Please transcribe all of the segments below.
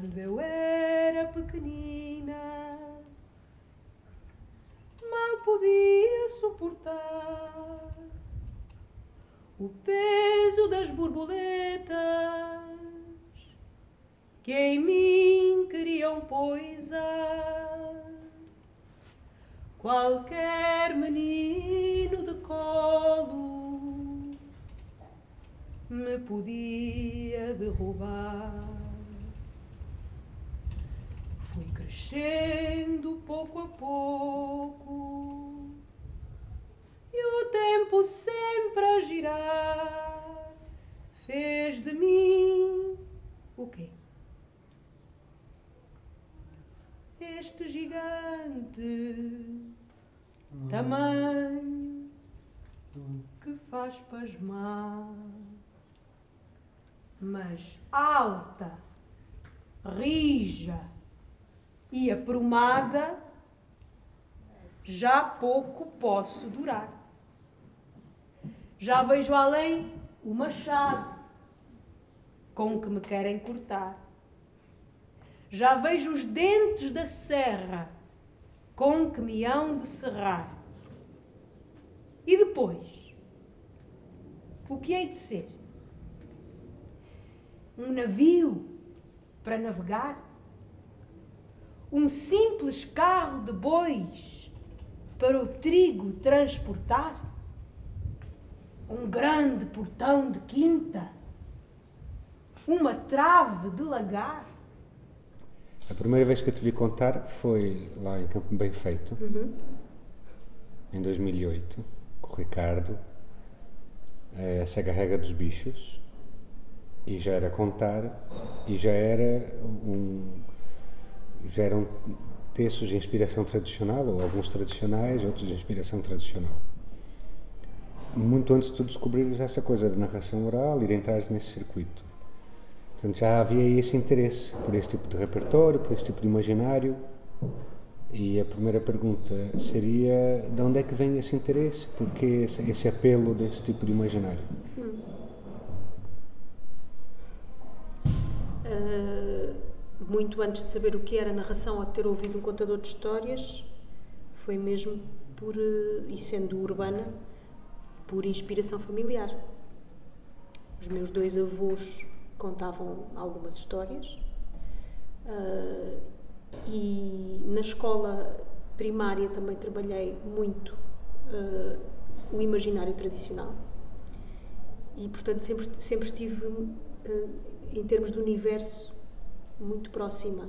quando eu era pequenina, mal podia suportar o peso das borboletas que em mim queriam poisar. Qualquer menino de colo me podia derrubar. Fui crescendo pouco a pouco e o tempo sempre a girar fez de mim o quê? Este gigante tamanho que faz pasmar, mas alta, rija e aprumada, já pouco posso durar. Já vejo além o machado com que me querem cortar. Já vejo os dentes da serra com que me hão de serrar. E depois, o que hei de ser? Um navio para navegar? Um simples carro de bois para o trigo transportar? Um grande portão de quinta? Uma trave de lagar? A primeira vez que eu te vi contar foi lá em Campo Bem Feito, em 2008, com o Ricardo, a Segarrega dos Bichos, e já era contar, e já eram textos de inspiração tradicional, ou alguns tradicionais, outros de inspiração tradicional. Muito antes de tu descobrires essa coisa da narração oral e de entrares nesse circuito. Portanto, já havia esse interesse por este tipo de repertório, por este tipo de imaginário. E a primeira pergunta seria: de onde é que vem esse interesse? Porque esse apelo desse tipo de imaginário? Muito antes de saber o que era narração ou de ter ouvido um contador de histórias, foi mesmo por, e sendo urbana, por inspiração familiar. Os meus dois avós contavam algumas histórias e na escola primária também trabalhei muito o imaginário tradicional e, portanto, sempre estive, em termos de universo, muito próxima.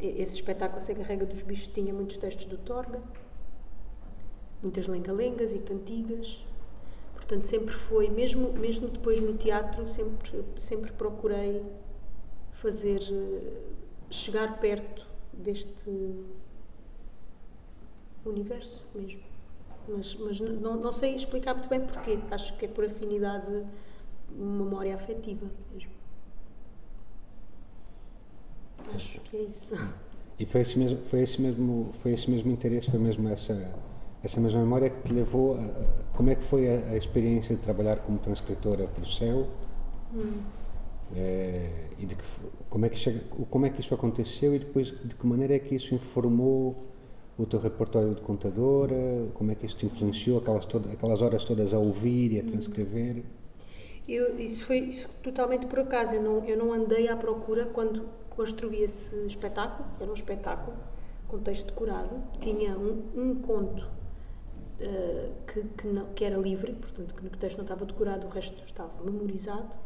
Esse espetáculo Segarrega dos Bichos tinha muitos textos do Torga, muitas lenga-lengas e cantigas. Portanto, sempre foi, mesmo depois no teatro, sempre procurei fazer, chegar perto deste universo mesmo. Mas não sei explicar muito bem porquê. Acho que é por afinidade, memória afetiva mesmo. Acho que é isso. E foi esse mesmo interesse, foi mesmo essa mesma memória que te levou a... Como é que foi a experiência de trabalhar como transcritora pelo céu? E de que, como é que isso aconteceu e depois de que maneira é que isso informou o teu repertório de contadora? Como é que isso te influenciou, aquelas horas todas a ouvir e a transcrever? Isso foi totalmente por acaso. Eu não andei à procura quando construí esse espetáculo. Era um espetáculo com texto decorado. Tinha um conto que era livre, portanto que o texto não estava decorado, o resto estava memorizado.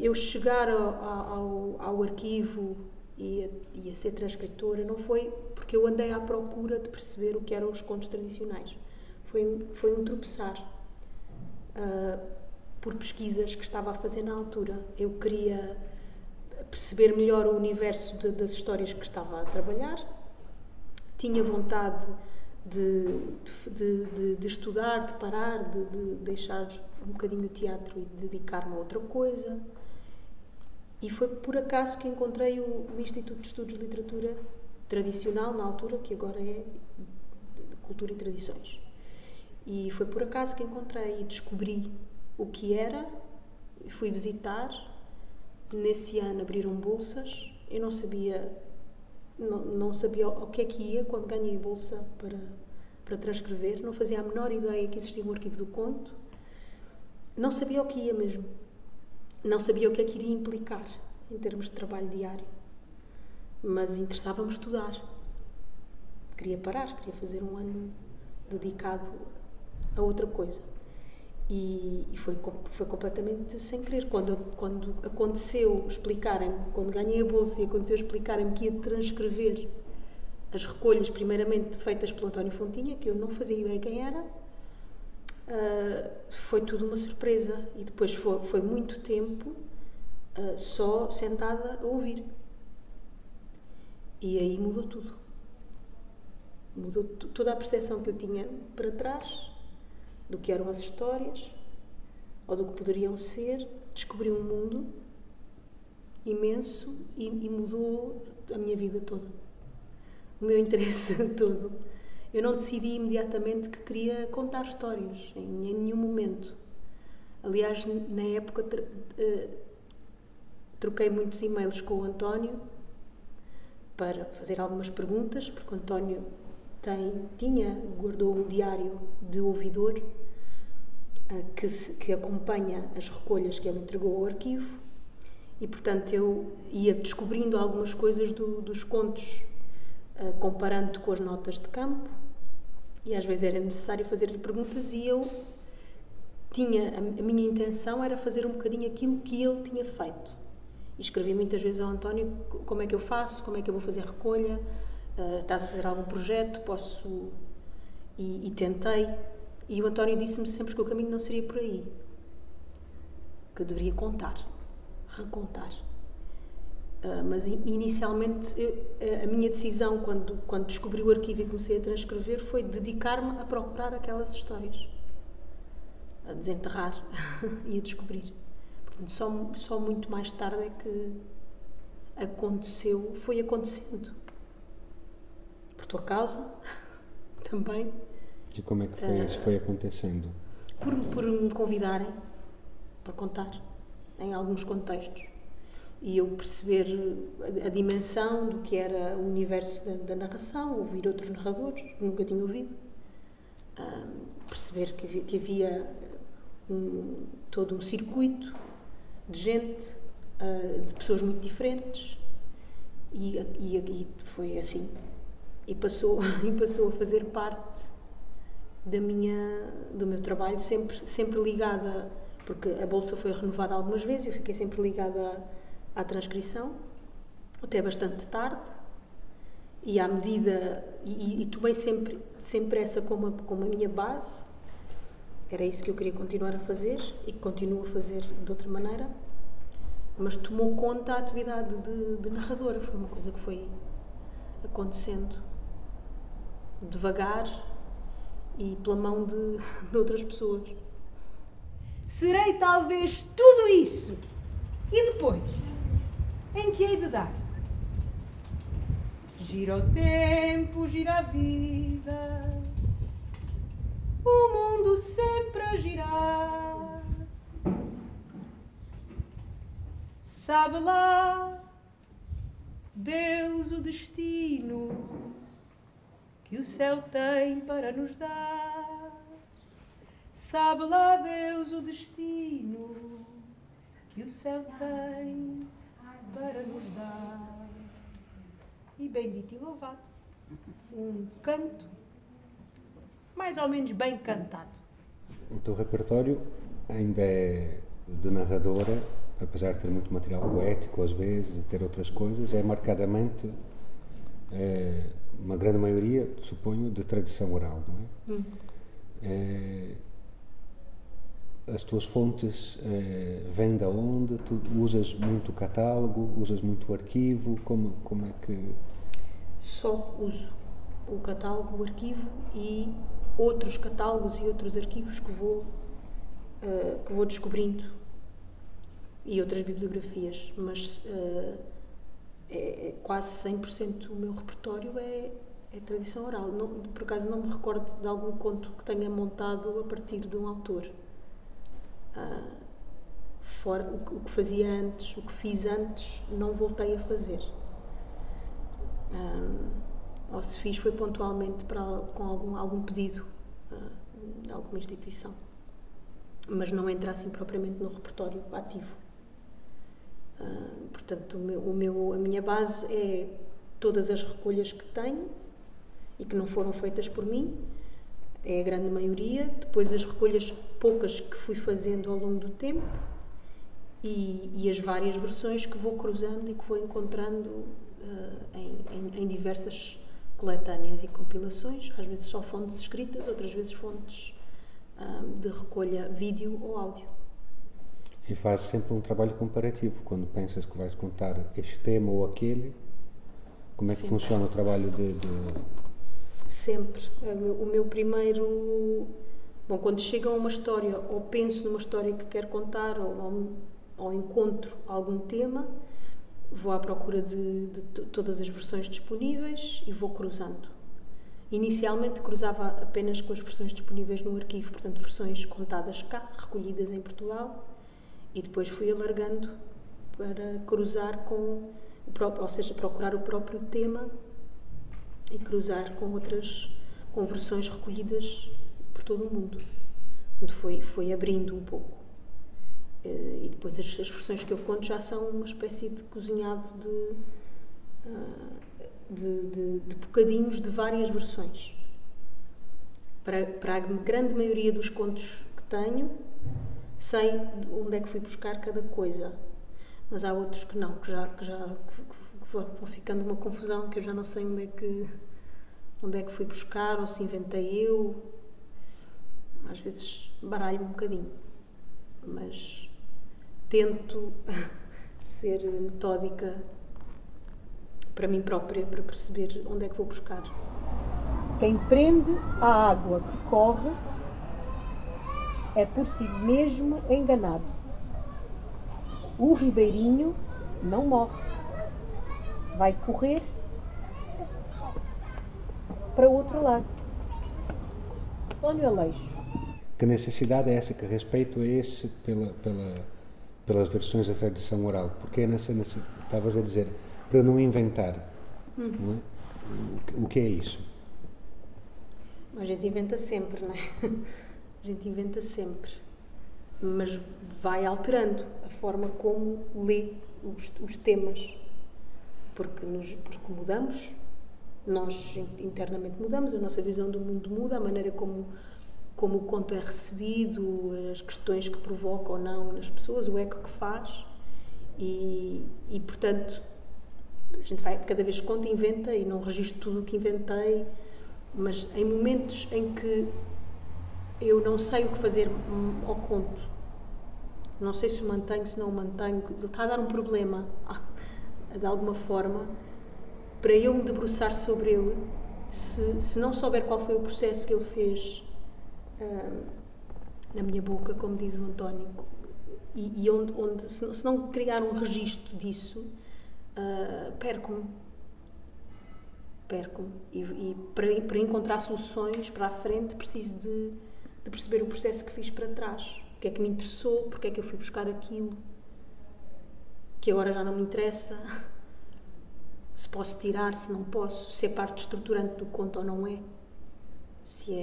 Eu chegar ao arquivo e a ser transcritora não foi porque eu andei à procura de perceber o que eram os contos tradicionais. Foi um tropeçar por pesquisas que estava a fazer na altura. Eu queria perceber melhor o universo das histórias que estava a trabalhar. Tinha vontade de estudar, de parar, de deixar um bocadinho o teatro e dedicar-me a outra coisa. E foi por acaso que encontrei o Instituto de Estudos de Literatura Tradicional, na altura, que agora é Cultura e Tradições. E foi por acaso que encontrei e descobri o que era, fui visitar Nesse ano abriram bolsas, eu não sabia, não sabia o que é que ia quando ganhei a bolsa para transcrever, não fazia a menor ideia que existia um arquivo do conto, não sabia o que ia mesmo, não sabia o que é que iria implicar em termos de trabalho diário, mas interessava-me estudar, queria parar, queria fazer um ano dedicado a outra coisa. E foi completamente sem querer. Quando aconteceu explicarem-me, quando ganhei a bolsa e aconteceu explicarem-me que ia transcrever as recolhas, primeiramente feitas pelo António Fontinha, que eu não fazia ideia quem era, foi tudo uma surpresa. E depois foi muito tempo só sentada a ouvir. E aí mudou tudo. Mudou toda a percepção que eu tinha para trás, do que eram as histórias, ou do que poderiam ser. Descobri um mundo imenso e mudou a minha vida toda, o meu interesse todo. Eu não decidi imediatamente que queria contar histórias, em nenhum momento. Aliás, na época troquei muitos e-mails com o António para fazer algumas perguntas, porque o António guardou um diário de ouvidor que acompanha as recolhas que ele entregou ao arquivo, e portanto eu ia descobrindo algumas coisas dos contos, comparando com as notas de campo, e às vezes era necessário fazer-lhe perguntas, e eu a minha intenção era fazer um bocadinho aquilo que ele tinha feito, e escrevi muitas vezes ao António: como é que eu faço, como é que eu vou fazer a recolha, estás a fazer algum projeto, posso... E tentei, e o António disse-me sempre que o caminho não seria por aí, que eu deveria contar, recontar. Mas inicialmente a minha decisão, quando descobri o arquivo e comecei a transcrever, foi dedicar-me a procurar aquelas histórias, a desenterrar e a descobrir. Portanto, só muito mais tarde é que foi acontecendo. Por tua causa, também. E como é que isso foi acontecendo? Por me convidarem para contar, em alguns contextos. E eu perceber a dimensão do que era o universo da narração, ouvir outros narradores, nunca tinha ouvido. Perceber que havia todo um circuito de gente, de pessoas muito diferentes. E foi assim. E passou a fazer parte do meu trabalho, sempre ligada, porque a bolsa foi renovada algumas vezes, eu fiquei sempre ligada à transcrição, até bastante tarde, e à medida, e tomei sempre essa como a minha base, era isso que eu queria continuar a fazer, e que continuo a fazer de outra maneira, mas tomou conta a atividade de narradora, foi uma coisa que foi acontecendo devagar e pela mão de outras pessoas. Serei talvez tudo isso, e depois, em que hei de dar? Gira o tempo, gira a vida, o mundo sempre a girar. Sabe lá Deus o destino que o céu tem para nos dar. Sabe lá Deus o destino que o céu tem para nos dar. E bendito e louvado, um canto mais ou menos bem cantado. O teu repertório ainda é de narradora, apesar de ter muito material poético às vezes, e ter outras coisas, é marcadamente... uma grande maioria, suponho, de tradição oral, não é? As tuas fontes vêm de onde? Tu usas muito o catálogo, usas muito o arquivo, como é que... Só uso o catálogo, o arquivo e outros catálogos e outros arquivos que vou descobrindo, e outras bibliografias, mas... quase 100% o meu repertório é tradição oral. Não, por acaso não me recordo de algum conto que tenha montado a partir de um autor. o que fazia antes, o que fiz antes, não voltei a fazer. Ou se fiz, foi pontualmente para, com algum pedido de alguma instituição. Mas não entra assim propriamente no repertório ativo. Portanto, a minha base é todas as recolhas que tenho e que não foram feitas por mim, é a grande maioria. Depois as recolhas poucas que fui fazendo ao longo do tempo e as várias versões que vou cruzando e que vou encontrando em diversas coletâneas e compilações, às vezes só fontes escritas, outras vezes fontes de recolha vídeo ou áudio. E faz sempre um trabalho comparativo, quando pensas que vais contar este tema ou aquele, como é que funciona o trabalho de... Sempre. O meu primeiro... Bom, quando chega a uma história, ou penso numa história que quero contar, ou encontro algum tema, vou à procura de todas as versões disponíveis e vou cruzando. Inicialmente cruzava apenas com as versões disponíveis no arquivo, portanto versões contadas cá, recolhidas em Portugal, e depois fui alargando para cruzar com o próprio, ou seja, procurar o próprio tema e cruzar com outras, com versões recolhidas por todo o mundo. Portanto foi abrindo um pouco. E depois as versões que eu conto já são uma espécie de cozinhado de bocadinhos de várias versões. Para a grande maioria dos contos que tenho, sei onde é que fui buscar cada coisa, mas há outros que não, que vão ficando uma confusão, que eu já não sei onde é que fui buscar, ou se inventei eu. Às vezes baralho um bocadinho, mas tento ser metódica para mim própria, para perceber onde é que vou buscar. Quem prende a água que corre é por si mesmo enganado. O ribeirinho não morre. Vai correr para o outro lado. António Aleixo. Que necessidade é essa? Que respeito é esse pelas versões da tradição oral? Porque estavas a dizer... para não inventar, não é? O que é isso? A gente inventa sempre, não é? A gente inventa sempre, mas vai alterando a forma como lê os temas, porque mudamos, nós internamente mudamos, a nossa visão do mundo muda, a maneira como o conto é recebido, as questões que provoca ou não nas pessoas, o eco que faz, e portanto... A gente vai, cada vez que conta, inventa, e não registro tudo o que inventei, mas em momentos em que eu não sei o que fazer ao conto, não sei se o mantenho, se não o mantenho, ele está a dar um problema, de alguma forma, para eu me debruçar sobre ele, se não souber qual foi o processo que ele fez na minha boca, como diz o António, e onde se não criar um registro disso, perco-me e para encontrar soluções para a frente preciso de perceber o processo que fiz para trás, o que é que me interessou, porque é que eu fui buscar aquilo que agora já não me interessa, se posso tirar, se não posso, se é parte estruturante do conto ou não é, se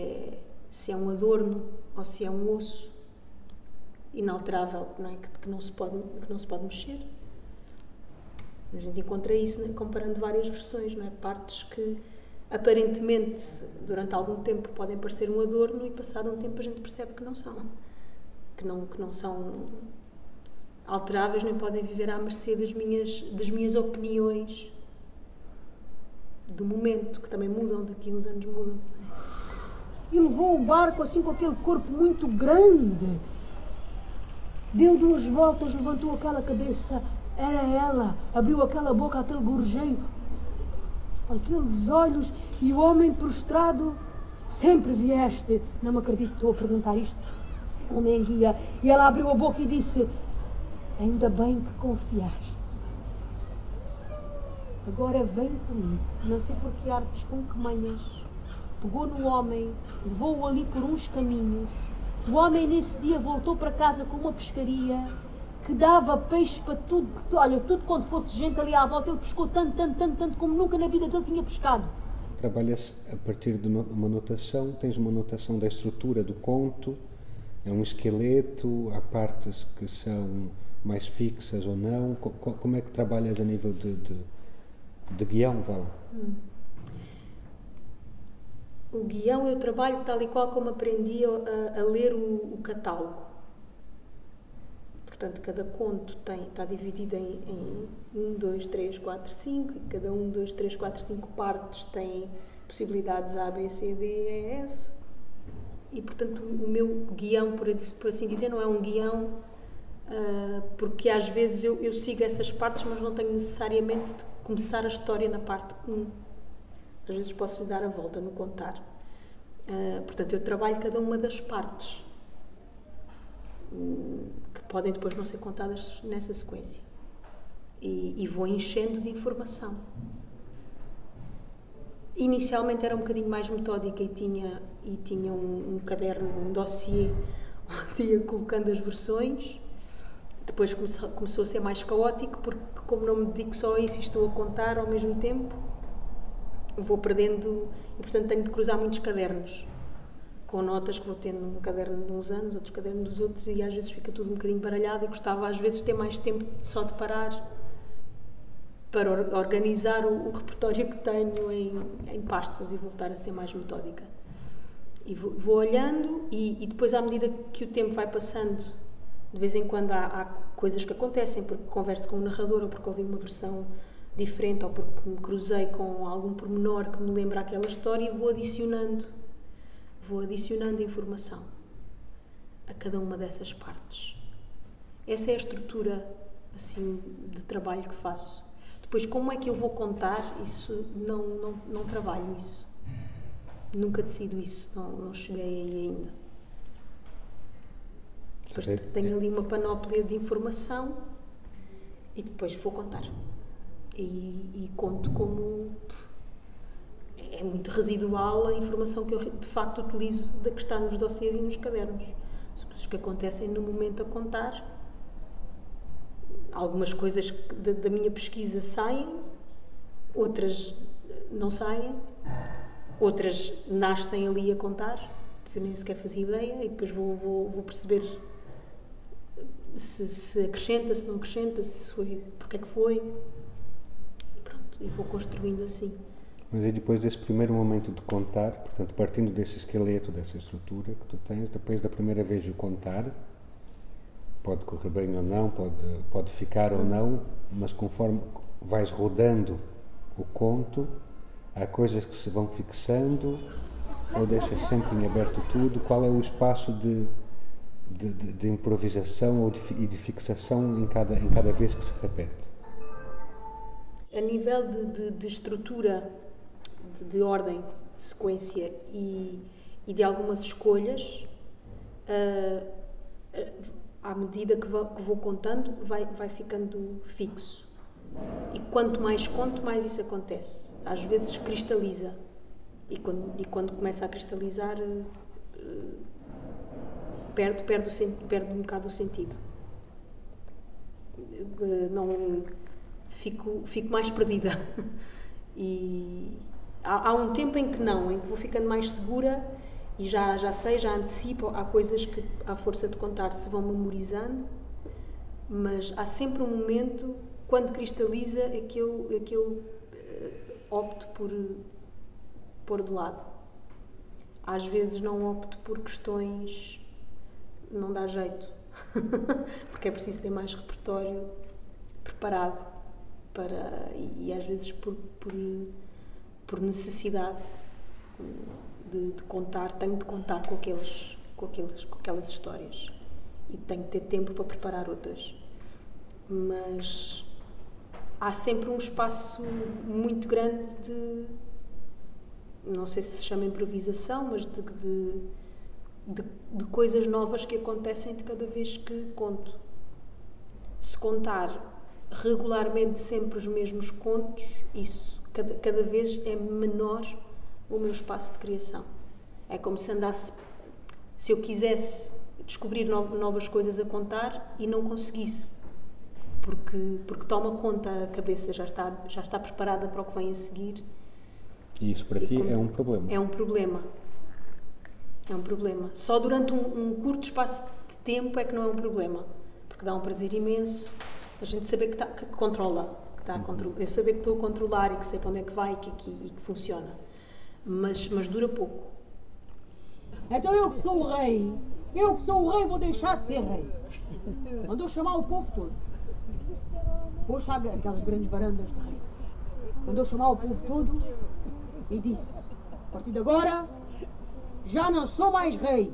é um adorno ou se é um osso inalterável, não é? que não se pode mexer. A gente encontra isso, né, comparando várias versões, não é? Partes que aparentemente durante algum tempo podem parecer um adorno e passado um tempo a gente percebe que não são alteráveis, nem podem viver à mercê das minhas opiniões do momento, que também mudam, daqui a uns anos mudam. E levou o barco assim com aquele corpo muito grande, deu duas voltas, levantou aquela cabeça. Era ela, abriu aquela boca, aquele gorjeio, aqueles olhos, e o homem prostrado, sempre vieste. Não me acredito, estou a perguntar isto. O homem guia, e ela abriu a boca e disse: ainda bem que confiaste. Agora vem comigo. Não sei por que artes, com que manhas. Pegou no homem, levou-o ali por uns caminhos. O homem nesse dia voltou para casa com uma pescaria que dava peixe para tudo, olha, tudo quando fosse gente ali à volta, ele pescou tanto, como nunca na vida dele tinha pescado. Trabalha-se a partir de uma notação, tens uma notação da estrutura do conto, é um esqueleto, há partes que são mais fixas ou não, como é que trabalhas a nível de guião, Val? O guião eu trabalho tal e qual como aprendi a ler o catálogo. Portanto, cada conto está dividido em 1, 2, 3, 4, 5, e cada 1, 2, 3, 4, 5 partes tem possibilidades A, B, C, D, E, F. E, portanto, o meu guião, por assim dizer, não é um guião, porque às vezes eu sigo essas partes, mas não tenho necessariamente de começar a história na parte 1. Às vezes posso dar a volta no contar. Portanto, eu trabalho cada uma das partes, que podem depois não ser contadas nessa sequência, e vou enchendo de informação. Inicialmente era um bocadinho mais metódica e tinha um caderno, um dossiê, onde ia colocando as versões. Depois começou a ser mais caótico, porque como não me dedico só a isso e estou a contar ao mesmo tempo, vou perdendo, e portanto tenho de cruzar muitos cadernos, com notas que vou tendo num caderno de uns anos, outros caderno dos outros, e às vezes fica tudo um bocadinho baralhado, e gostava às vezes ter mais tempo só de parar para organizar o repertório que tenho em pastas e voltar a ser mais metódica. E vou olhando, e depois à medida que o tempo vai passando, de vez em quando há coisas que acontecem, porque converso com um narrador, ou porque ouvi uma versão diferente, ou porque me cruzei com algum pormenor que me lembra aquela história, e vou adicionando informação a cada uma dessas partes. Essa é a estrutura, assim, de trabalho que faço. Depois, como é que eu vou contar, isso não trabalho isso. Nunca decido isso, não cheguei aí ainda. Depois tenho ali uma panóplia de informação e depois vou contar. E conto como... É muito residual a informação que eu, de facto, utilizo da que está nos dossiês e nos cadernos. As coisas que acontecem no momento a contar. Algumas coisas da minha pesquisa saem, outras não saem, outras nascem ali a contar, que eu nem sequer fazia ideia, e depois vou perceber se acrescenta, se não acrescenta, se foi, porque é que foi. E pronto, e vou construindo assim. Mas é depois desse primeiro momento de contar, portanto, partindo desse esqueleto, dessa estrutura que tu tens, depois da primeira vez de contar, pode correr bem ou não, pode ficar ou não, mas conforme vais rodando o conto, há coisas que se vão fixando, ou deixas sempre em aberto tudo, qual é o espaço de improvisação ou de fixação em cada vez que se repete? A nível de estrutura, de ordem, de sequência e de algumas escolhas, à medida que vou contando, vai ficando fixo. E quanto mais conto, mais isso acontece. Às vezes cristaliza. E quando começa a cristalizar, perde um bocado o sentido. Fico mais perdida. E... Há um tempo em que vou ficando mais segura e já sei, já antecipo. Há coisas que, à força de contar, se vão memorizando, mas há sempre um momento, quando cristaliza, é que eu opto por pôr de lado. Às vezes não opto por questões... Não dá jeito, porque é preciso ter mais repertório preparado para... E às vezes por necessidade de contar, tenho de contar com aquelas histórias e tenho de ter tempo para preparar outras. Mas há sempre um espaço muito grande de, não sei se chama improvisação, mas de coisas novas que acontecem de cada vez que conto. Se contar regularmente sempre os mesmos contos, isso... Cada vez é menor o meu espaço de criação. É como se andasse... Se eu quisesse descobrir novas coisas a contar e não conseguisse, porque toma conta, a cabeça já está preparada para o que vem a seguir. E isso para ti é um problema? É um problema. É um problema. Só durante um curto espaço de tempo é que não é um problema, porque dá um prazer imenso a gente saber que controla, que está a controlar. Eu saber que estou a controlar e que sei para onde é que vai e que funciona. Mas dura pouco. Então eu que sou o rei, vou deixar de ser rei. Mandou chamar o povo todo. Poxa, aquelas grandes varandas de rei. Mandou chamar o povo todo e disse: a partir de agora já não sou mais rei.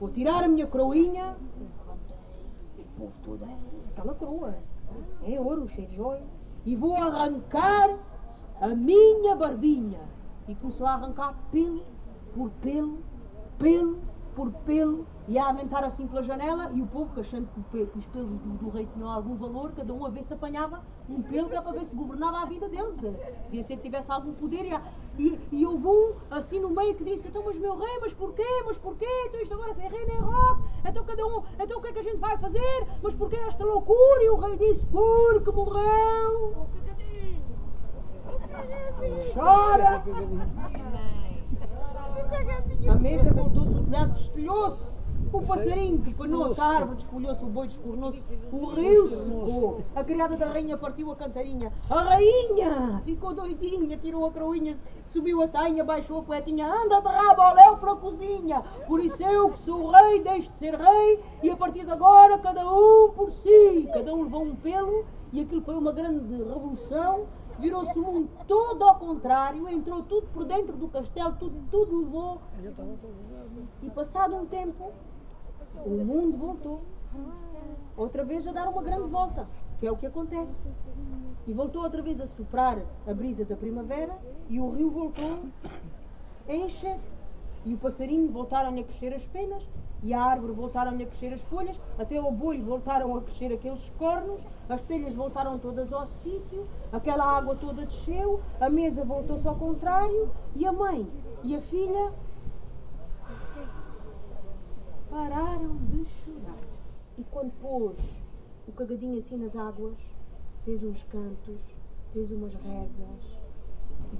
Vou tirar a minha coroinha. O povo todo, aquela coroa em ouro, cheio de joia. E vou arrancar a minha barbinha. E começou a arrancar pelo por pelo, pelo por pelo, e a aumentar assim pela janela. E o povo, achando que os pelos do rei tinham algum valor, cada um a ver se apanhava um pelo, que era para ver se governava a vida deles, podia ser que tivesse algum poder. E houve um assim no meio que disse: então, mas meu rei, mas porquê? Então isto agora sem rei nem rock, então cada um, então o que é que a gente vai fazer? Mas porquê esta loucura? E o rei disse: porque morreu. Chora! A mesa voltou-se, o telhado destelhou-se, o passarinho depanou-se, a árvore desfolhou-se, o boi descornou-se, o rio secou, a criada da rainha partiu a cantarinha. A rainha ficou doidinha, tirou a coroinha, subiu a sainha, baixou a cuequinha, anda de rabo ao léu para a cozinha. Por isso eu que sou rei, deixo de ser rei, e a partir de agora cada um por si. Cada um levou um pelo, e aquilo foi uma grande revolução. Virou-se o mundo todo ao contrário, entrou tudo por dentro do castelo, tudo levou. E passado um tempo, o mundo voltou, outra vez a dar uma grande volta, que é o que acontece. E voltou outra vez a soprar a brisa da primavera, e o rio voltou a encher. E o passarinho voltaram a crescer as penas, e a árvore voltaram a crescer as folhas, até ao boi voltaram a crescer aqueles cornos, as telhas voltaram todas ao sítio, aquela água toda desceu, a mesa voltou-se ao contrário, e a mãe e a filha pararam de chorar. E quando pôs o cagadinho assim nas águas, fez uns cantos, fez umas rezas,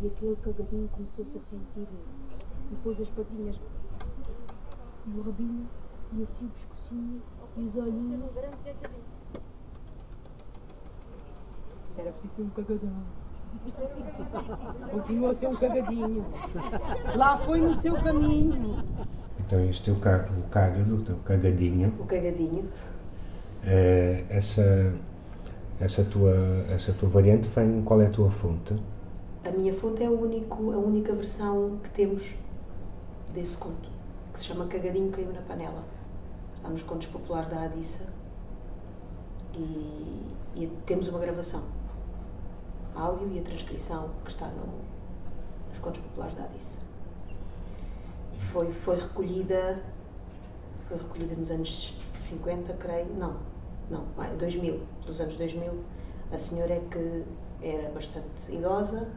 e aquele cagadinho começou-se a sentir. E pôs as patinhas, e o rabinho, e assim o pescocinho, e os olhinhos. Se era preciso ser um cagadão. Continuou a ser um cagadinho. Lá foi no seu caminho. Então este é o cágado, o teu cagadinho. O cagadinho. É, essa tua variante vem, qual é a tua fonte? A minha fonte é a única versão que temos desse conto, que se chama Cagadinho Caiu na Panela. Está nos Contos Populares da Adiça e temos uma gravação, áudio e a transcrição que está nos Contos Populares da Adiça. Foi recolhida nos anos 50, creio, não, 2000, pelos anos 2000. A senhora é que era bastante idosa,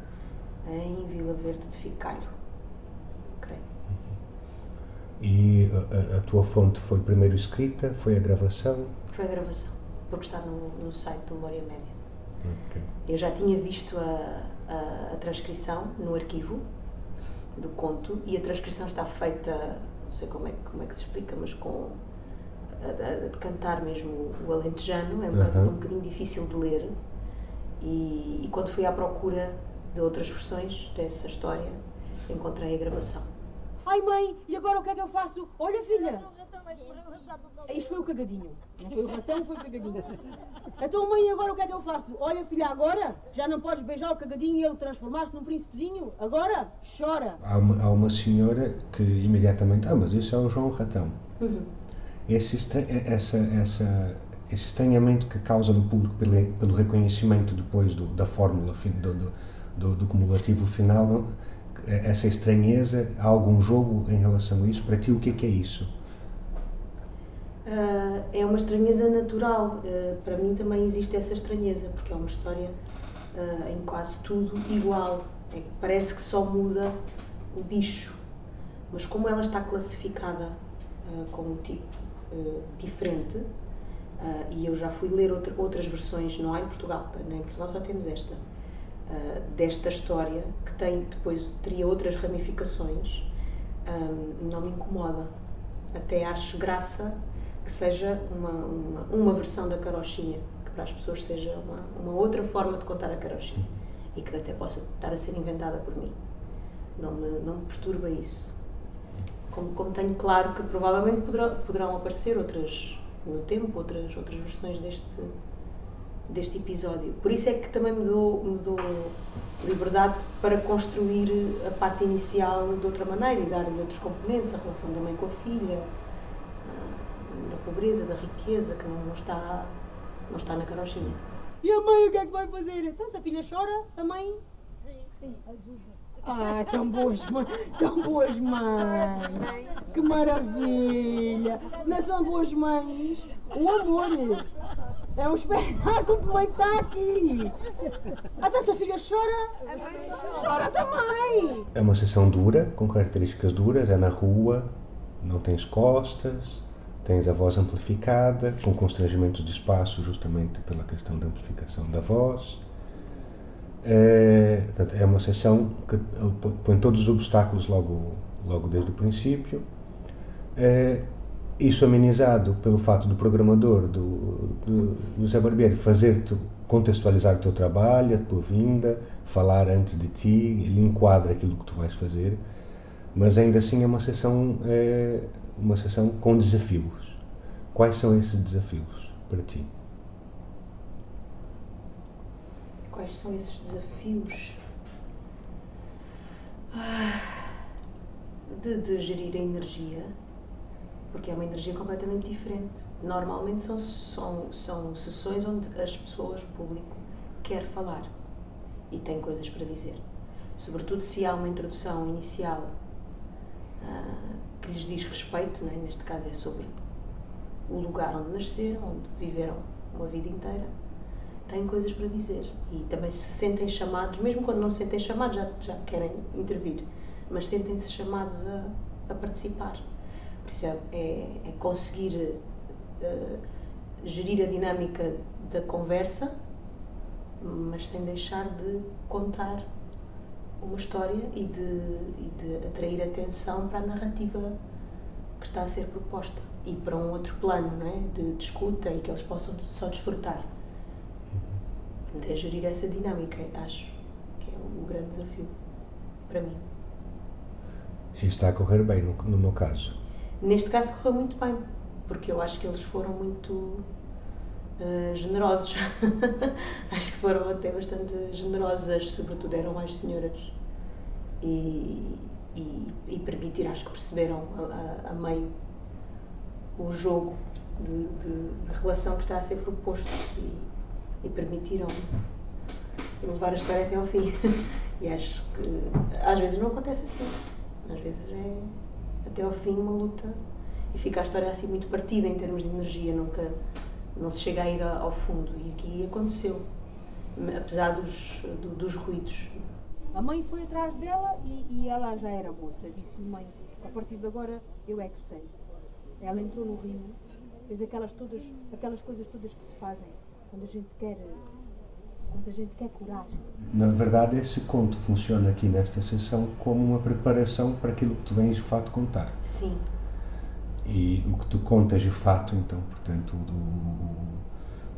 em Vila Verde de Ficalho, creio. E a tua fonte foi primeiro escrita, foi a gravação? Foi a gravação, porque está no site do Memória Média. Okay. Eu já tinha visto a transcrição no arquivo do conto, e a transcrição está feita, não sei como é que se explica, mas com de cantar mesmo o alentejano, é um bocadinho difícil de ler. E quando fui à procura de outras versões dessa história, encontrei a gravação. Ai mãe, e agora o que é que eu faço? Olha filha, isto foi o cagadinho, não foi o ratão, foi o cagadinho. Então mãe, e agora o que é que eu faço? Olha filha, agora já não podes beijar o cagadinho e ele transformar-se num príncipezinho, agora chora. Há uma senhora que imediatamente, mas isso é o João Ratão. Uhum. Esse estranhamento que causa no público pelo reconhecimento depois da fórmula, do cumulativo final, não? Essa estranheza, há algum jogo em relação a isso? Para ti, o que é isso? É uma estranheza natural. Para mim também existe essa estranheza, porque é uma história em quase tudo igual. É que parece que só muda o bicho, mas como ela está classificada como um tipo diferente, e eu já fui ler outras versões, não há em Portugal, nem em Portugal só temos esta, desta história, que tem depois, teria outras ramificações, não me incomoda. Até acho graça que seja uma versão da carochinha, que para as pessoas seja uma outra forma de contar a carochinha, e que até possa estar a ser inventada por mim. Não me perturba isso. Como tenho claro que provavelmente poderão aparecer outras, no tempo, outras versões deste episódio. Por isso é que também me dou liberdade para construir a parte inicial de outra maneira e dar-lhe outros componentes, a relação da mãe com a filha, da pobreza, da riqueza, que não está na carochinha. E a mãe o que é que vai fazer? Então se a filha chora, a mãe... Sim, ajuda. Ah, tão boas mães, que maravilha, não são duas mães, um amor, é um espetáculo de mãe que está aqui, até se a filha chora, chora também. É uma sessão dura, com características duras, é na rua, não tens costas, tens a voz amplificada, com constrangimentos de espaço justamente pela questão da amplificação da voz. Portanto, é uma sessão que põe todos os obstáculos logo desde o princípio. Isso amenizado pelo fato do programador, do José Barbieri, fazer-te contextualizar o teu trabalho, a tua vinda, falar antes de ti, ele enquadra aquilo que tu vais fazer, mas ainda assim é uma sessão com desafios. Quais são esses desafios para ti? Quais são esses desafios de gerir a energia, porque é uma energia completamente diferente. Normalmente são sessões onde as pessoas, o público, quer falar e tem coisas para dizer. Sobretudo se há uma introdução inicial que lhes diz respeito, não é? Neste caso é sobre o lugar onde nasceram, onde viveram uma vida inteira. Têm coisas para dizer e também se sentem chamados, mesmo quando não se sentem chamados, já querem intervir, mas sentem-se chamados a participar. Por isso é conseguir gerir a dinâmica da conversa, mas sem deixar de contar uma história e de atrair atenção para a narrativa que está a ser proposta e para um outro plano, não é? De escuta e que eles possam só desfrutar. De gerir essa dinâmica, acho que é um grande desafio para mim. E está a correr bem no meu caso? Neste caso correu muito bem, porque eu acho que eles foram muito generosos. Acho que foram até bastante generosas, sobretudo eram mais senhoras. E permitir, acho que perceberam a meio o jogo de relação que está a ser proposto. E permitiram levar a história até ao fim. E acho que às vezes não acontece assim. Às vezes é até ao fim uma luta e fica a história assim muito partida em termos de energia, nunca, não se chega a ir ao fundo. E aqui aconteceu, apesar dos ruídos. A mãe foi atrás dela e ela já era moça. Disse-lhe: mãe, a partir de agora eu é que sei. Ela entrou no rio, fez aquelas coisas todas que se fazem quando a gente quer coragem. Na verdade, esse conto funciona aqui nesta sessão como uma preparação para aquilo que tu vens de fato contar. Sim. E o que tu contas de fato, então, portanto,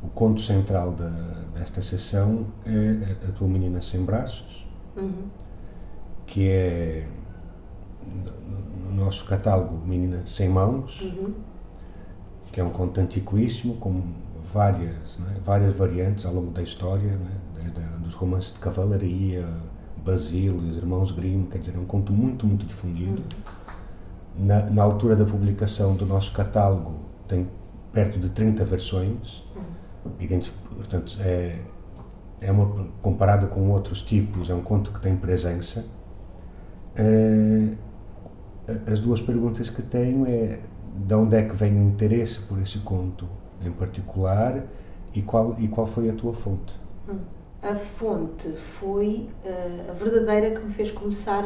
o conto central desta sessão é a tua menina sem braços, que é, no nosso catálogo, Menina Sem Mãos, que é um conto antiquíssimo, como várias variantes ao longo da história, né? Desde dos romances de cavalaria, Basílio e os irmãos Grimm, quer dizer, é um conto muito, muito difundido. Na altura da publicação do nosso catálogo tem perto de 30 versões, portanto, é uma, comparado com outros tipos, é um conto que tem presença. As duas perguntas que tenho é: de onde é que vem o interesse por esse conto em particular, e qual foi a tua fonte? A fonte foi, a verdadeira que me fez começar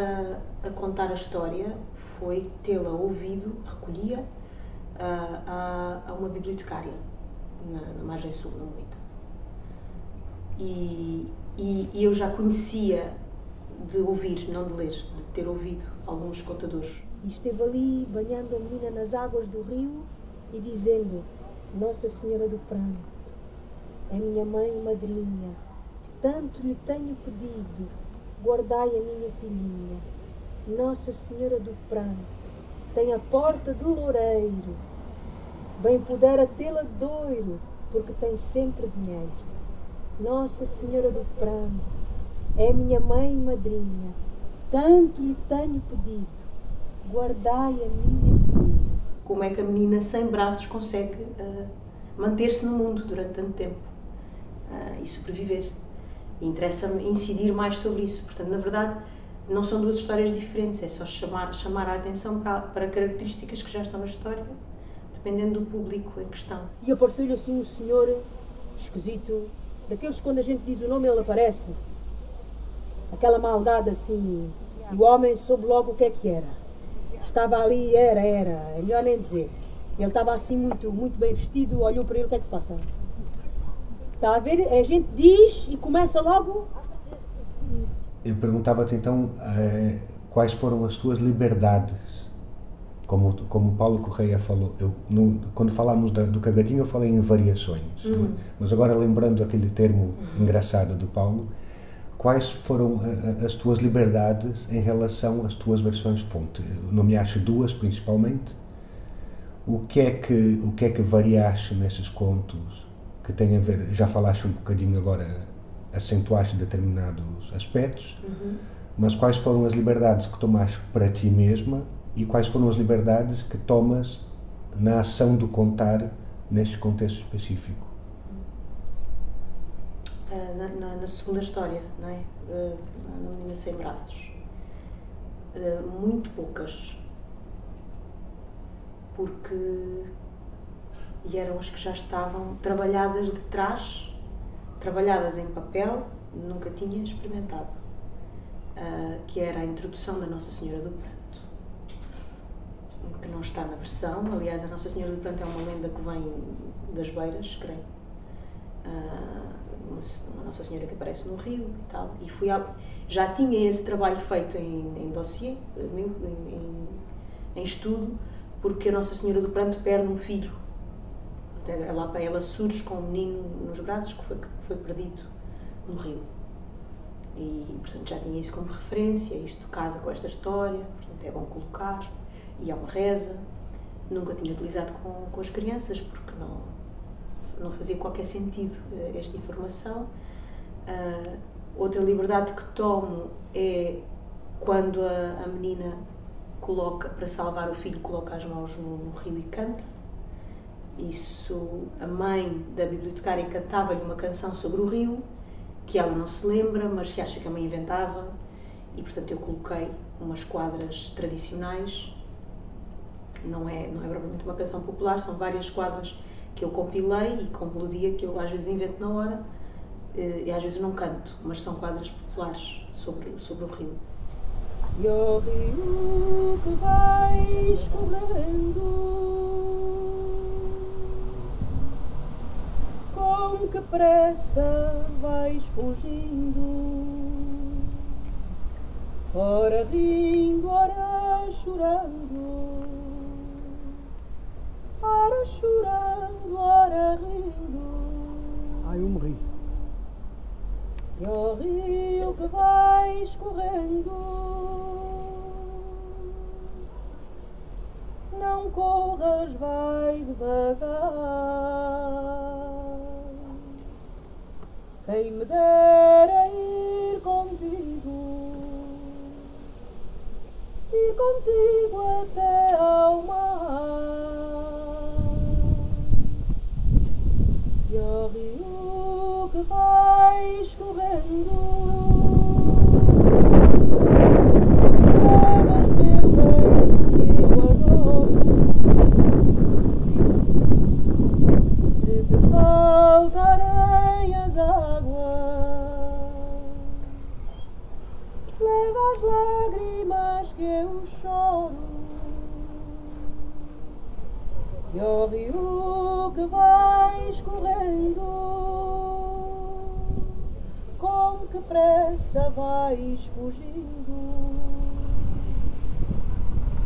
a contar a história, foi tê-la ouvido, recolhia a uma bibliotecária, na margem sul da Moita. E eu já conhecia de ouvir, não de ler, de ter ouvido alguns contadores. E esteve ali banhando a menina nas águas do rio e dizendo: Nossa Senhora do Pranto, é minha mãe e madrinha, tanto lhe tenho pedido, guardai a minha filhinha. Nossa Senhora do Pranto tem a porta do loureiro, bem pudera tê-la doiro, porque tem sempre dinheiro. Nossa Senhora do Pranto é minha mãe e madrinha, tanto lhe tenho pedido, guardai a minha filhinha. Como é que a menina sem braços consegue manter-se no mundo durante tanto tempo e sobreviver? Interessa-me incidir mais sobre isso. Portanto, na verdade, não são duas histórias diferentes, é só chamar a atenção para características que já estão na história, dependendo do público em questão. E apareceu-lhe assim um senhor esquisito, daqueles que quando a gente diz o nome ele aparece. Aquela maldade assim, e o homem soube logo o que é que era. Estava ali, era, é melhor nem dizer. Ele estava assim muito bem vestido, olhou para ele, o que é que se passa? Está a ver? A gente diz e começa logo. Eu perguntava-te então quais foram as tuas liberdades. Como Paulo Correia falou, quando falámos do Cagadinho eu falei em variações. Uhum. Mas agora, lembrando aquele termo engraçado do Paulo, quais foram as tuas liberdades em relação às tuas versões fonte? Nomeaste duas principalmente. O que é que variaste nesses contos que tem a ver? Já falaste um bocadinho agora, acentuaste determinados aspectos, mas quais foram as liberdades que tomaste para ti mesma e quais foram as liberdades que tomas na ação do contar neste contexto específico? Na segunda história, não é? Na Menina Sem Braços, muito poucas, porque eram as que já estavam trabalhadas de trás, trabalhadas em papel, nunca tinha experimentado, que era a introdução da Nossa Senhora do Pranto, que não está na versão. Aliás, a Nossa Senhora do Pranto é uma lenda que vem das Beiras, creio. Uma Nossa Senhora que aparece no rio e tal, e já tinha esse trabalho feito em dossiê, em estudo, porque a Nossa Senhora do Pranto perde um filho. Ela surge com um menino nos braços que foi perdido no rio. E, portanto, já tinha isso como referência, isto casa com esta história, portanto é bom colocar, e é uma reza. Nunca tinha utilizado com as crianças, porque não fazia qualquer sentido esta informação. Outra liberdade que tomo é quando a menina coloca, para salvar o filho, coloca as mãos no rio e canta. Isso, a mãe da bibliotecária cantava-lhe uma canção sobre o rio, que ela não se lembra, mas que acha que a mãe inventava, e portanto eu coloquei umas quadras tradicionais, não é propriamente uma canção popular, são várias quadras que eu compilei e com melodia que eu às vezes invento na hora, e às vezes não canto, mas são quadras populares sobre o rio. E o rio que vai escorrendo, com que pressa vais fugindo, ora rindo, ora chorando, ora chorando, ora rindo. Ai, eu morri. E o rio que vais correndo, não corras, vai devagar. Quem me dera ir contigo até ao mar. E o rio que vai escorrendo, faltarem as águas, leva as lágrimas que eu choro, e o rio que vai escorrendo, com que pressa vais fugindo,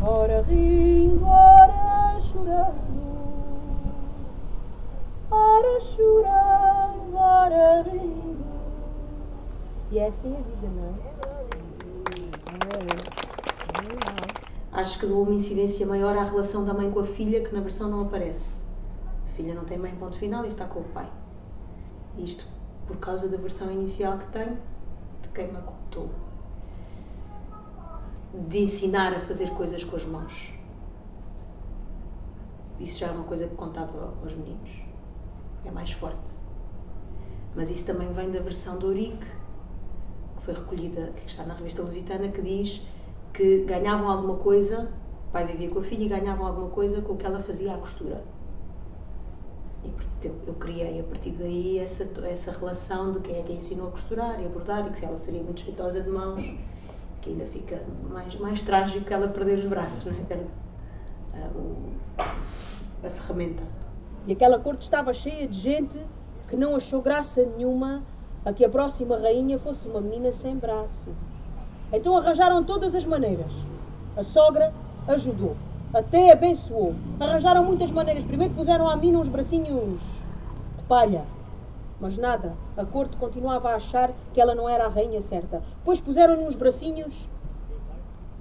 ora rindo, ora chorando, ora chorando, ora rindo. E é assim a vida, não é? Acho que dou uma incidência maior à relação da mãe com a filha, que na versão não aparece. A filha não tem mãe, ponto final, e está com o pai. Isto por causa da versão inicial que tenho, de quem me contou. De ensinar a fazer coisas com as mãos. Isso já é uma coisa que contava aos meninos. É mais forte. Mas isso também vem da versão do Ourique, que foi recolhida, que está na revista Lusitana, que diz que ganhavam alguma coisa, o pai vivia com a filha, e ganhavam alguma coisa com o que ela fazia à costura. E portanto, eu criei a partir daí essa relação de quem é que a ensinou a costurar e a bordar, e que ela seria muito respeitosa de mãos, que ainda fica mais trágico ela perder os braços, não é? Perde a ferramenta. E aquela corte estava cheia de gente que não achou graça nenhuma a que a próxima rainha fosse uma menina sem braço. Então arranjaram todas as maneiras. A sogra ajudou, até abençoou. Arranjaram muitas maneiras. Primeiro puseram à menina uns bracinhos de palha. Mas nada, a corte continuava a achar que ela não era a rainha certa. Depois puseram-lhe uns bracinhos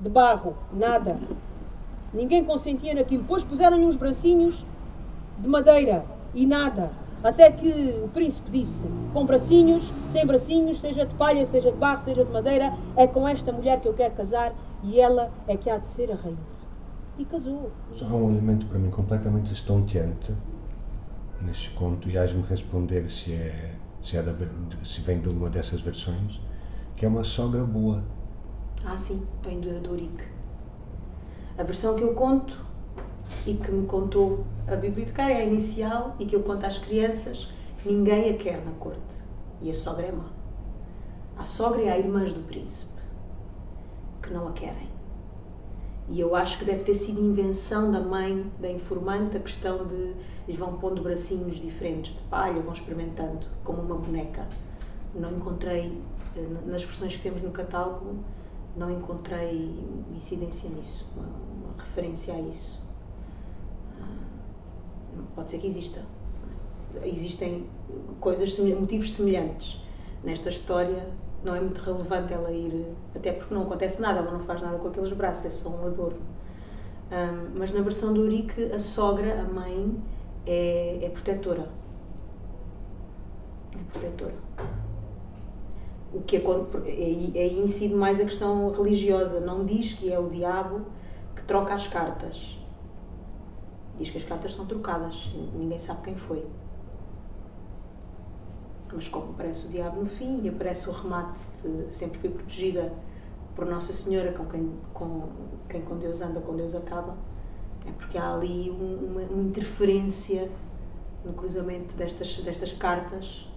de barro, nada. Ninguém consentia naquilo. Depois puseram-lhe uns bracinhos de madeira e nada. Até que o príncipe disse, com bracinhos, sem bracinhos, seja de palha, seja de barro, seja de madeira, é com esta mulher que eu quero casar e ela é que há de ser a rainha. E casou. Só há um elemento para mim completamente estonteante neste conto, e hás-me responder se vem de uma dessas versões, que é uma sogra boa. Ah, sim, vem do Ourique. A versão que eu conto e que me contou a bibliotecária, a inicial, e que eu conto às crianças, ninguém a quer na corte. E a sogra é má. A sogra e há irmãs do príncipe que não a querem. E eu acho que deve ter sido invenção da mãe, da informante, a questão de eles vão pondo bracinhos diferentes de palha, vão experimentando, como uma boneca. Não encontrei, nas versões que temos no catálogo, não encontrei incidência nisso, uma referência a isso. Pode ser que exista. Existem coisas, motivos semelhantes. Nesta história não é muito relevante ela ir, até porque não acontece nada, ela não faz nada com aqueles braços, é só um adorno. Mas na versão do Ourique, a sogra, a mãe, é protetora. É protetora. O que aí incide mais a questão religiosa, não diz que é o diabo que troca as cartas. Diz que as cartas são trocadas, ninguém sabe quem foi. Mas como aparece o diabo no fim e aparece o remate de sempre fui protegida por Nossa Senhora, com quem com Deus anda, com Deus acaba, é porque há ali uma interferência no cruzamento destas cartas.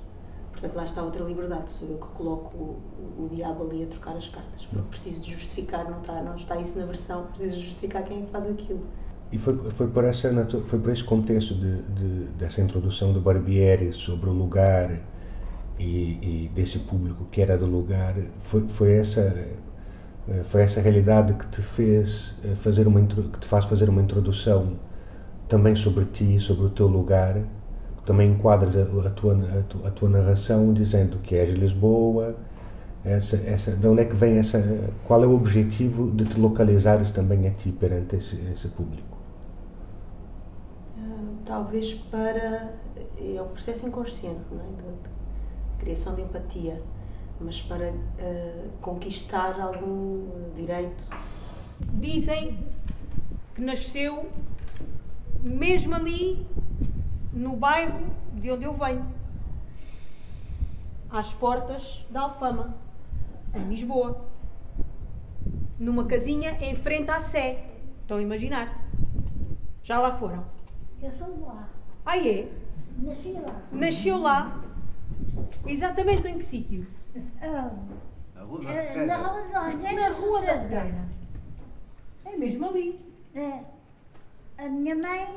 Portanto, lá está outra liberdade, sou eu que coloco o diabo ali a trocar as cartas, porque preciso de justificar, não está isso na versão, preciso justificar quem é que faz aquilo. E foi por esse contexto dessa introdução do Barbieri sobre o lugar e desse público que era do lugar, foi essa realidade que te fez fazer uma introdução também sobre ti, sobre o teu lugar. Também enquadras a tua narração dizendo que és de Lisboa. De onde é que vem essa? Qual é o objetivo de te localizares também a ti perante esse público? Talvez para... é um processo inconsciente, não é? De criação de empatia, mas para conquistar algum direito. Dizem que nasceu mesmo ali, no bairro de onde eu venho, às portas da Alfama, em Lisboa, numa casinha em frente à Sé. Estão a imaginar? Já lá foram? Eu sou de lá. Ah, é? Nasci lá. Nasceu lá? Exatamente em que sítio? Na Rua da Algeira. Na Rua da Algeira. É mesmo ali. É. A minha mãe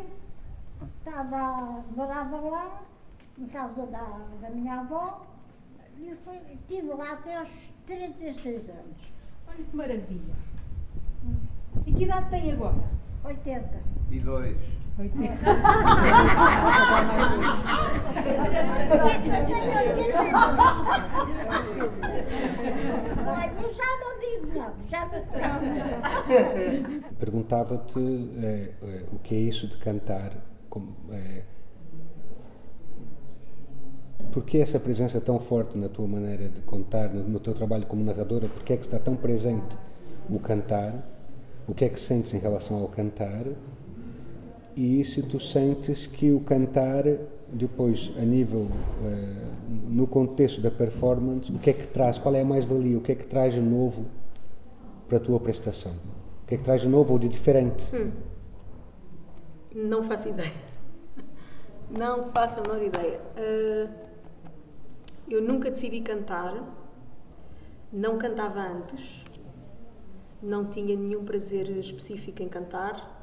morava lá, em casa da minha avó, e estive lá até aos 36 anos. Olha que maravilha! E que idade tem agora? 82. 80. Eu já não digo nada, já não. Perguntava-te o que é isso de cantar, como, porque essa presença é tão forte na tua maneira de contar, no teu trabalho como narradora, porque é que está tão presente o cantar, o que é que sentes em relação ao cantar, e se tu sentes que o cantar, depois, a nível, no contexto da performance, o que é que traz, qual é a mais-valia, o que é que traz de novo para a tua prestação? O que é que traz de novo ou de diferente? Não faço ideia. Não faço a menor ideia. Eu nunca decidi cantar, não cantava antes, não tinha nenhum prazer específico em cantar.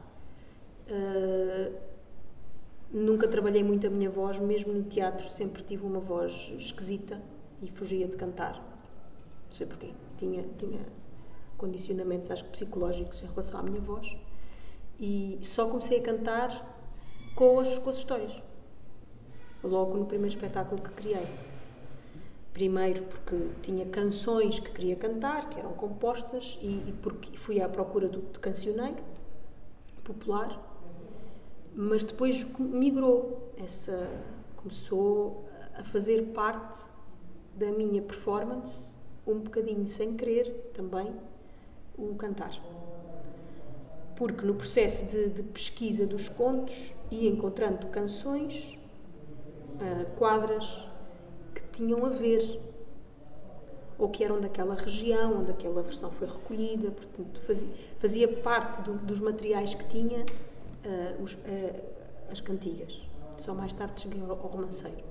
Nunca trabalhei muito a minha voz, mesmo no teatro sempre tive uma voz esquisita e fugia de cantar, não sei porquê, tinha condicionamentos, acho que psicológicos, em relação à minha voz, e só comecei a cantar com as histórias, logo no primeiro espetáculo que criei. Primeiro porque tinha canções que queria cantar, que eram compostas, e porque fui à procura do cancioneiro popular. Mas depois migrou, começou a fazer parte da minha performance, um bocadinho sem querer também, o cantar. Porque no processo de pesquisa dos contos ia encontrando canções, quadras que tinham a ver, ou que eram daquela região, onde aquela versão foi recolhida, portanto fazia parte dos materiais que tinha. As cantigas. Só mais tarde cheguei ao romanceiro.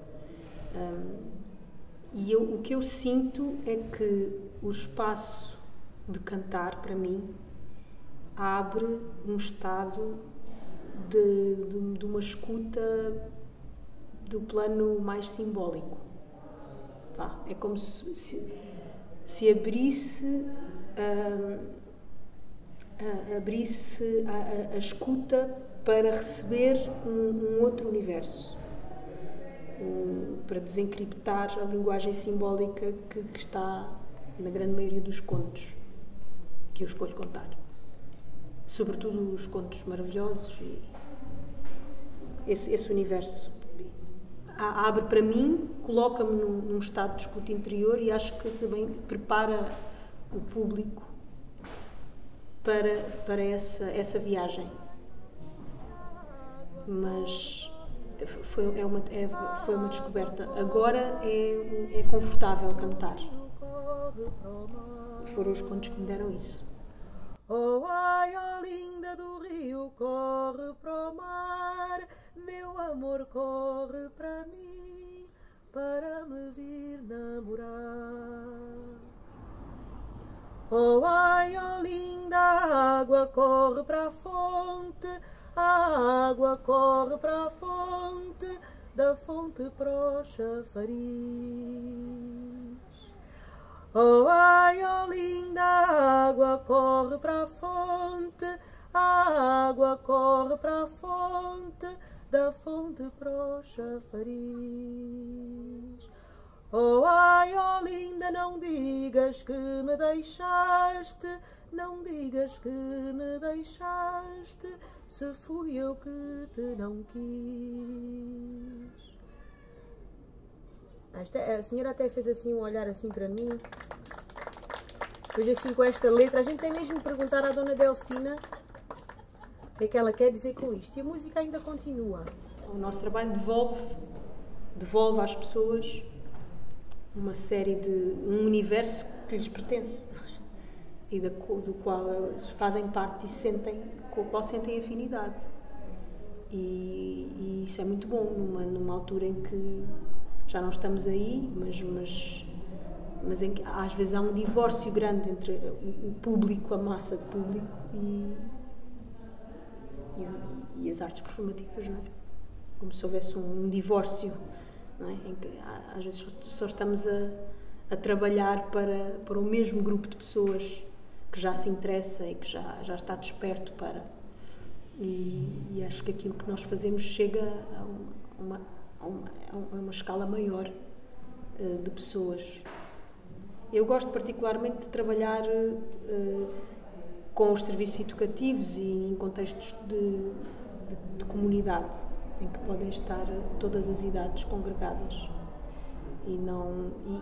E o que eu sinto é que o espaço de cantar, para mim, abre um estado de uma escuta do plano mais simbólico. Pá, é como se abrisse a escuta para receber um outro universo, para desencriptar a linguagem simbólica que está na grande maioria dos contos que eu escolho contar, sobretudo os contos maravilhosos. E esse universo abre para mim, coloca-me num estado de escuta interior, e acho que também prepara o público para essa viagem. Mas foi uma descoberta. Agora é confortável cantar. Foram os contos que me deram isso. Oh, ai, oh, linda do rio, corre para o mar, meu amor, corre para mim, para me vir namorar. Oh, ai, oh, linda, a água corre para a fonte, a água corre para a fonte, da fonte para o chafariz. Oh, ai, oh, linda, a água corre para a fonte, a água corre para a fonte, da fonte para o chafariz. Oh, ai, oh, linda, não digas que me deixaste, não digas que me deixaste, se fui eu que te não quis. A senhora até fez assim um olhar assim para mim. Pois assim, com esta letra, a gente tem mesmo de perguntar à Dona Delfina o que é que ela quer dizer com isto. E a música ainda continua. O nosso trabalho devolve às pessoas uma série um universo que lhes pertence e do qual elas fazem parte e com o qual sentem afinidade. E isso é muito bom, numa altura em que já não estamos aí, mas em que às vezes há um divórcio grande entre o público, a massa de público, e as artes performativas, não é? como se houvesse um divórcio, não é? Em que às vezes só estamos a trabalhar para o mesmo grupo de pessoas que já se interessa e que já está desperto para. E acho que aquilo que nós fazemos chega a uma escala maior de pessoas. Eu gosto particularmente de trabalhar com os serviços educativos e em contextos de comunidade, em que podem estar todas as idades congregadas.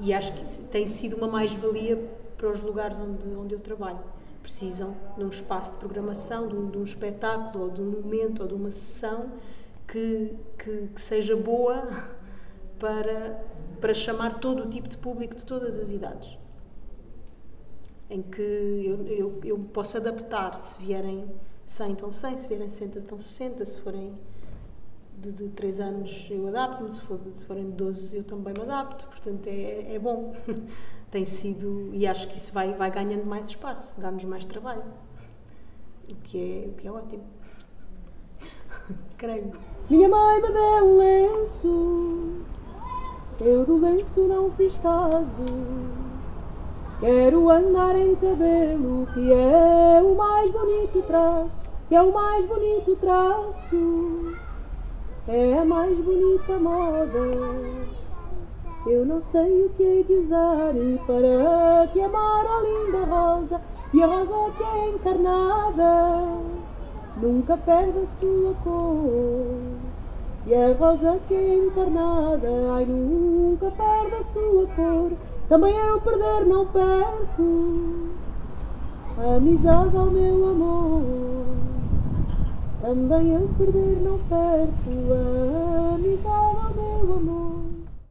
E acho que tem sido uma mais-valia para os lugares onde eu trabalho. Precisam de um espaço de programação, de um espetáculo, ou de um momento, ou de uma sessão que seja boa para chamar todo o tipo de público de todas as idades. Em que eu posso adaptar, se vierem 100, então 100, se vierem 60, então 60, se forem de 3 anos eu adapto-me, se forem de 12 eu também me adapto, portanto é bom. Tem sido, e acho que isso vai ganhando mais espaço, dá-nos mais trabalho, o que é ótimo. Creio. Minha mãe me deu lenço, eu do lenço não fiz caso, quero andar em cabelo, que é o mais bonito traço, que é o mais bonito traço, é a mais bonita moda. Eu não sei o que hei de usar para te amar, a linda rosa, e a rosa que é encarnada nunca perde a sua cor. E a rosa que é encarnada, ai, nunca perde a sua cor. Também eu perder não perco a amizade ao meu amor. Também eu perder não perco a amizade ao meu amor.